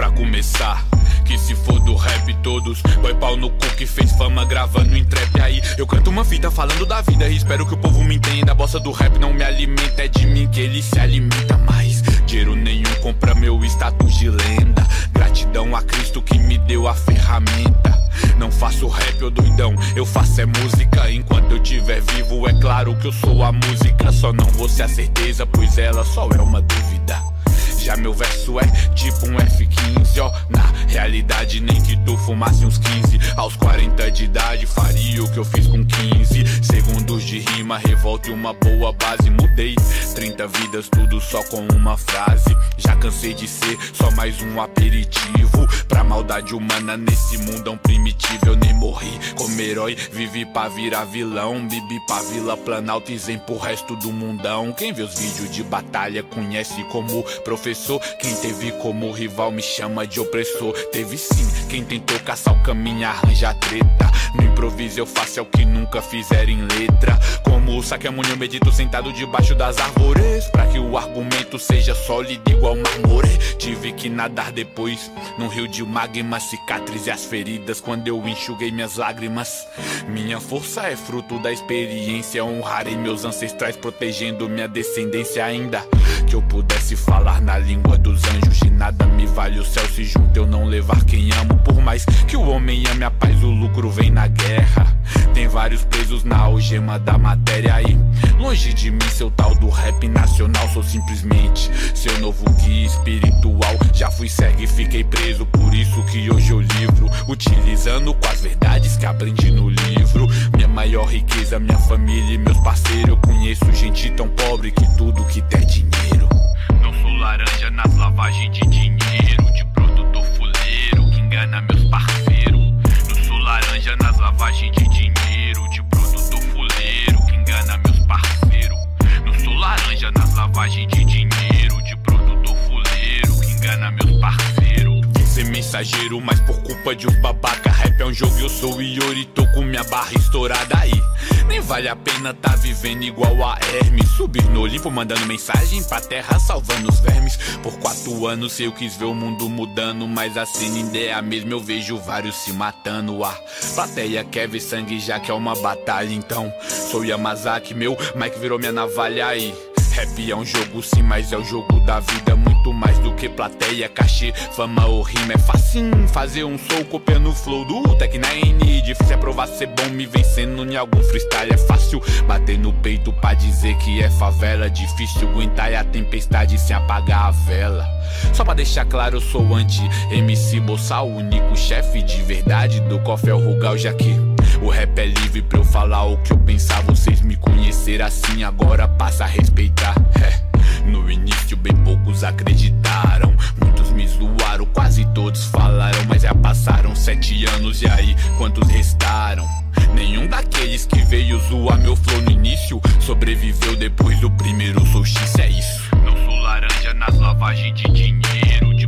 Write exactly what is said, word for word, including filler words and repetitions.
pra começar. Que se for do rap todos, boy pau no cu que fez fama gravando em trap. Aí eu canto uma fita falando da vida e espero que o povo me entenda. A bossa do rap não me alimenta, é de mim que ele se alimenta. Mas dinheiro nenhum compra meu status de lenda. Gratidão a Cristo que me deu a ferramenta. Não faço rap, ô doidão, eu faço é música. Enquanto eu tiver vivo é claro que eu sou a música. Só não vou ser a certeza, pois ela só é uma dúvida. Já meu verso é tipo um F quinze, ó. Na realidade nem que tu fumasse uns quinze. Aos quarenta de idade faria o que eu fiz com quinze. Segundos de rima, revolta e uma boa base. Mudei trinta vidas, tudo só com uma frase. Já cansei de ser só mais um aperitivo pra maldade humana nesse mundão primitivo. Eu nem morri como herói, vivi pra virar vilão. Bibi pra Vila Planalto e zen pro resto do mundão. Quem vê os vídeos de batalha conhece como professor. Quem teve como rival me chama de opressor. Teve sim, quem tentou caçar o caminho arranja treta. No improviso eu faço é o que nunca fizeram em letra. Como o Sakyamuni eu medito sentado debaixo das árvores, pra que o argumento seja sólido igual mármore. Tive que nadar depois num rio de magma, cicatriz e as feridas quando eu enxuguei minhas lágrimas. Minha força é fruto da experiência. Honrarei meus ancestrais protegendo minha descendência. Ainda que eu pudesse falar na língua dos anjos, de nada me vale o céu se junto eu não levar quem amo. Por mais que o homem ame a paz, o lucro vem na guerra. Tem vários presos na algema da matéria aí. Longe de mim seu tal do rap nacional, sou simplesmente seu novo guia espiritual. Já fui cego e fiquei preso, por isso que hoje eu livro, utilizando com as verdades que aprendi no livro. Minha maior riqueza, minha família e meus parceiros. Eu conheço gente tão pobre que tudo que tem é dinheiro. Não sou laranja nas lavagens de dinheiro, de produtor fuleiro que engana meus parceiros. Não sou laranja nas lavagens de dinheiro, de produtor fuleiro que engana meus parceiros. Não sou laranja nas lavagens de dinheiro, de produtor fuleiro que engana meus parceiros. Vim ser mensageiro, mas por culpa de um babaca. Rap é um jogo, eu sou Iori, tô com minha barra estourada aí. Nem vale a pena tá vivendo igual a Hermes. Subir no Olimpo mandando mensagem pra terra, salvando os vermes. Por quatro anos eu quis ver o mundo mudando, mas a cena ainda é a mesma, eu vejo vários se matando. A plateia quer ver sangue já que é uma batalha, então sou Yamazaki, meu Mike virou minha navalha aí. Rap é um jogo sim, mas é o jogo da vida. Muito mais do que plateia, cachê, fama ou rima. É facinho fazer um soul copiando o flow do Tech Nine. Difícil é provar ser bom me vencendo em algum freestyle. É fácil bater no peito pra dizer que é favela. Difícil aguentar a tempestade sem apagar a vela. Só pra deixar claro, eu sou anti-M C Boçal, o único chefe de verdade do cofre é o Rugal, já que o rap é livre pra eu falar o que eu pensar. Vocês me conheceram assim, agora passa a respeitar. É, no início bem poucos acreditaram, muitos me zoaram, quase todos falaram. Mas já passaram sete anos e aí quantos restaram? Nenhum daqueles que veio zoar meu flow no início sobreviveu depois do primeiro solstício, é isso. Não sou laranja nas lavagens de dinheiro,